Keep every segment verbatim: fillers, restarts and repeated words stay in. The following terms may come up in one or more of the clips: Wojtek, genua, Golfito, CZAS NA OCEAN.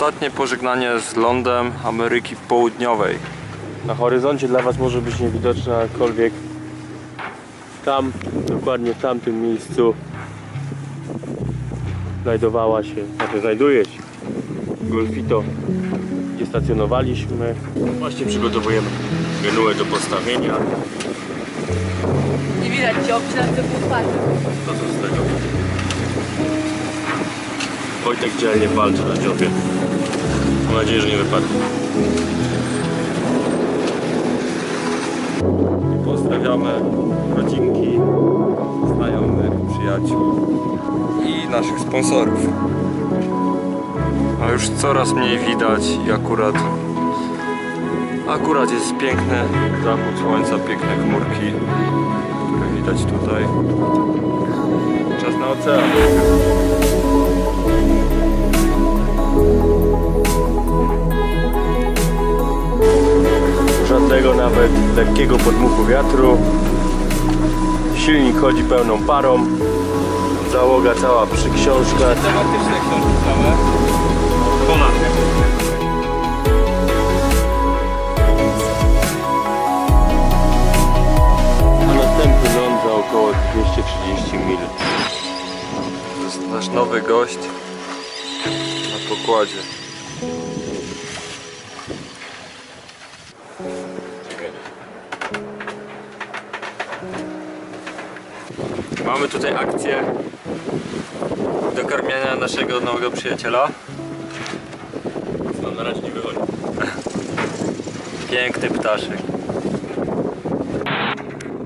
ostatnie pożegnanie z lądem Ameryki Południowej. Na horyzoncie dla was może być niewidoczne, aczkolwiek tam, dokładnie w tamtym miejscu znajdowała się, znaczy znajduje się Golfito, gdzie stacjonowaliśmy. Właśnie przygotowujemy genuę do postawienia. Nie widać cię, obcinam te półpady. To co z tego? Wojtek dzielnie walczy na dziobie. Mam nadzieję, że nie wypadnie. Pozdrawiamy rodzinki, znajomych, przyjaciół i naszych sponsorów. A już coraz mniej widać i akurat akurat jest piękny zachód słońca, piękne chmurki, które widać tutaj. Czas na ocean. Żadnego nawet lekkiego podmuchu wiatru. Silnik chodzi pełną parą. Załoga cała przy książkach. Tematyczne książki całe. Ponad. Około dwieście trzydzieści mil. To jest nasz nowy gość na pokładzie. Mamy tutaj akcję dokarmiania naszego nowego przyjaciela. Mam na razie nie wychodzi. Piękny ptaszek.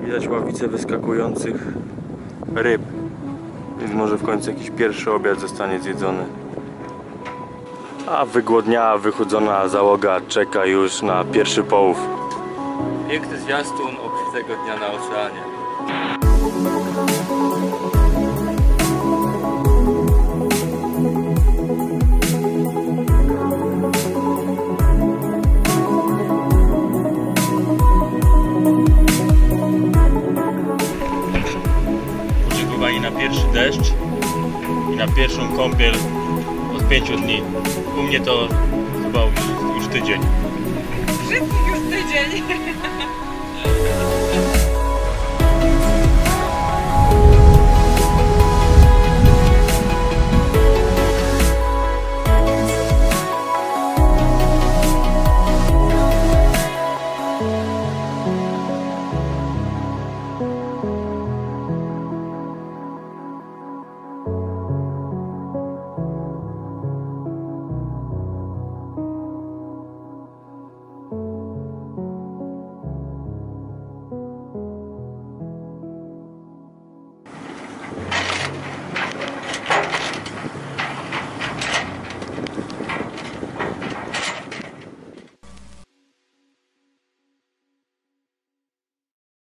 Widać ławice wyskakujących ryb, więc może w końcu jakiś pierwszy obiad zostanie zjedzony. A wygłodniała, wychudzona załoga czeka już na pierwszy połów. Piękny zwiastun obfitego dnia na oceanie. Pierwszy deszcz i na pierwszą kąpiel od pięciu dni. U mnie to chyba już tydzień. Szybki już tydzień.